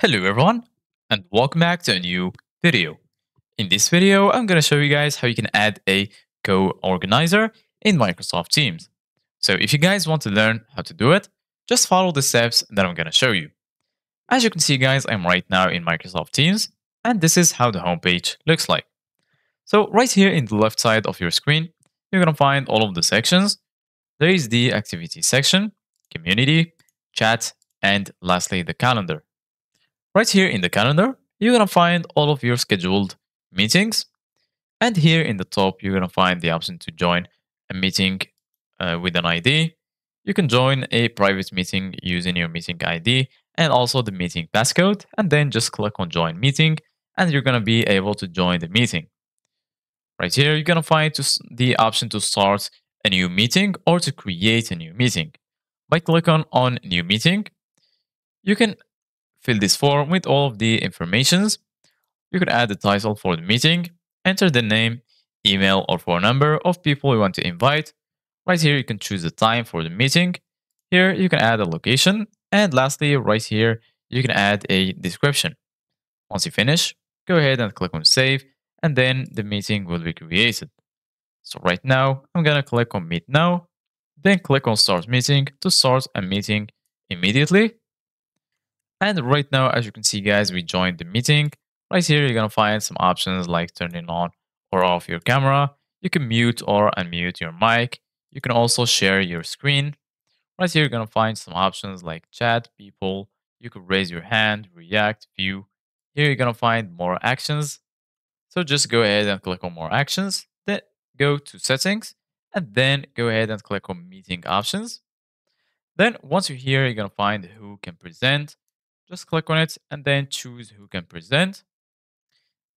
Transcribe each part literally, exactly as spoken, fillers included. Hello everyone, and welcome back to a new video. In this video, I'm gonna show you guys how you can add a co-organizer in Microsoft Teams. So if you guys want to learn how to do it, just follow the steps that I'm gonna show you. As you can see guys, I'm right now in Microsoft Teams, and this is how the homepage looks like. So right here in the left side of your screen, you're gonna find all of the sections. There is the activity section, community, chat, and lastly the calendar. Right here in the calendar, you're going to find all of your scheduled meetings. And here in the top, you're going to find the option to join a meeting uh, with an I D. You can join a private meeting using your meeting I D and also the meeting passcode. And then just click on join meeting and you're going to be able to join the meeting. Right here, you're going to find the option to start a new meeting or to create a new meeting. By clicking on new meeting, you can fill this form with all of the informations. You could add the title for the meeting, enter the name, email or phone number of people you want to invite. Right here, you can choose the time for the meeting. Here, you can add a location. And lastly, right here, you can add a description. Once you finish, go ahead and click on save, and then the meeting will be created. So right now, I'm gonna click on meet now, then click on start meeting to start a meeting immediately. And right now, as you can see, guys, we joined the meeting. Right here, you're going to find some options like turning on or off your camera. You can mute or unmute your mic. You can also share your screen. Right here, you're going to find some options like chat, people. You can raise your hand, react, view. Here, you're going to find more actions. So just go ahead and click on more actions. Then go to settings and then go ahead and click on meeting options. Then once you're here, you're going to find who can present. Just click on it and then choose who can present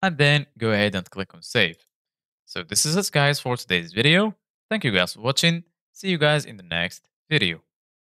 and then go ahead and click on save. So this is it guys for today's video. Thank you guys for watching. See you guys in the next video.